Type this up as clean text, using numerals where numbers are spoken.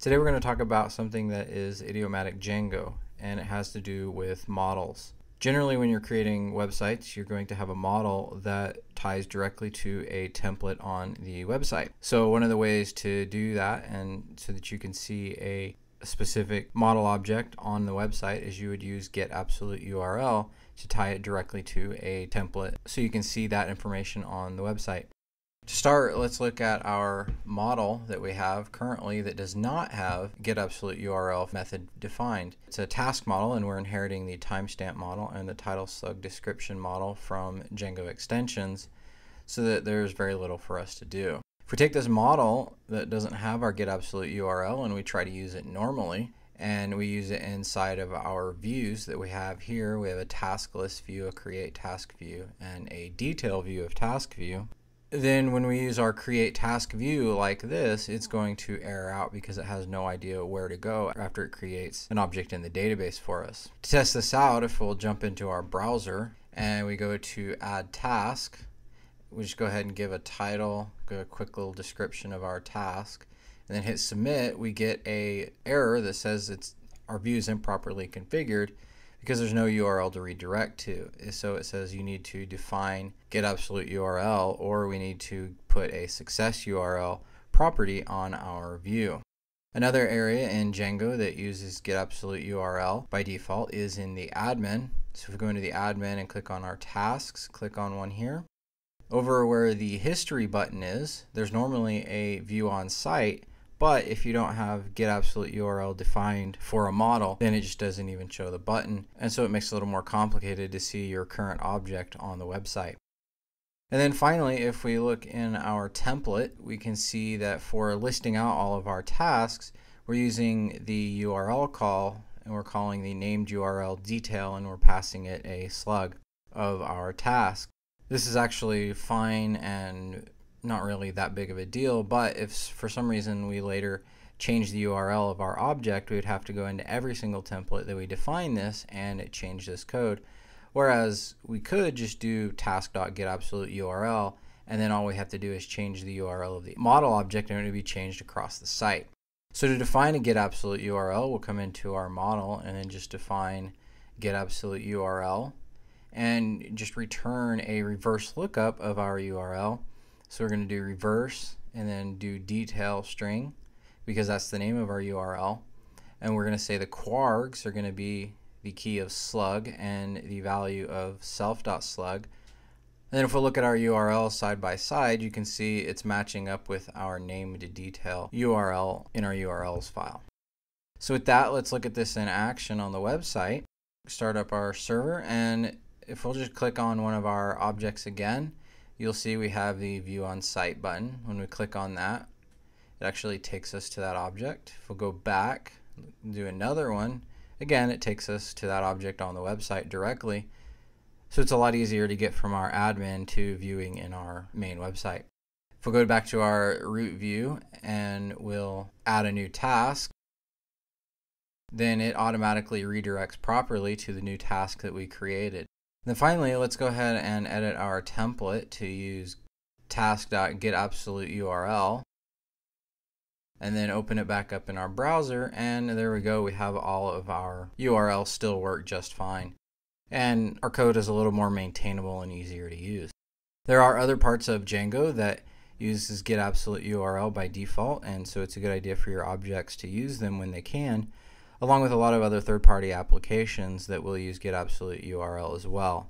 Today we're going to talk about something that is idiomatic Django, and it has to do with models. Generally, when you're creating websites, you're going to have a model that ties directly to a template on the website. So one of the ways to do that, and so that you can see a specific model object on the website, is you would use get absolute URL to tie it directly to a template so you can see that information on the website. To start, let's look at our model that we have currently that does not have get absolute URL method defined. It's a task model, and we're inheriting the timestamp model and the title slug description model from Django extensions, so that there's very little for us to do. If we take this model that doesn't have our get absolute URL and we try to use it normally, and we use it inside of our views that we have here, we have a task list view, a create task view, and a detail view of task view. Then when we use our create task view like this, it's going to error out because it has no idea where to go after it creates an object in the database for us. To test this out, if we'll jump into our browser and we go to add task, we just go ahead and give a title, give a quick little description of our task, and then hit submit, we get an error that says our view is improperly configured, because there's no URL to redirect to. So it says you need to define get absolute URL, or we need to put a success URL property on our view. Another area in Django that uses get absolute URL by default is in the admin. So if we go into the admin and click on our tasks, click on one here, over where the history button is, there's normally a view on site. But if you don't have get absolute URL defined for a model, then it just doesn't even show the button. And so it makes it a little more complicated to see your current object on the website. And then finally, if we look in our template, we can see that for listing out all of our tasks, we're using the URL call, and we're calling the named URL detail, and we're passing it a slug of our task. This is actually fine and not really that big of a deal, but if for some reason we later change the URL of our object, we would have to go into every single template that we define this and it change this code. Whereas we could just do task.getAbsoluteURL, and then all we have to do is change the URL of the model object and it would be changed across the site. So to define a getAbsoluteURL, we'll come into our model and then just define getAbsoluteURL and just return a reverse lookup of our URL. So we're going to do reverse and then do detail string, because that's the name of our URL. And we're going to say the quargs are going to be the key of slug and the value of self.slug. And then if we look at our URL side by side, you can see it's matching up with our name to detail URL in our URLs file. So with that, let's look at this in action on the website. Start up our server, and if we'll just click on one of our objects again, you'll see we have the view on site button. When we click on that, it actually takes us to that object. If we'll go back, do another one, again, it takes us to that object on the website directly. So it's a lot easier to get from our admin to viewing in our main website. If we'll go back to our root view and we'll add a new task, then it automatically redirects properly to the new task that we created. Then finally, let's go ahead and edit our template to use task.getAbsoluteURL, and then open it back up in our browser, and there we go, we have all of our URLs still work just fine, and our code is a little more maintainable and easier to use. There are other parts of Django that uses getAbsoluteURL by default, and so it's a good idea for your objects to use them when they can, along with a lot of other third-party applications that will use get absolute URL as well.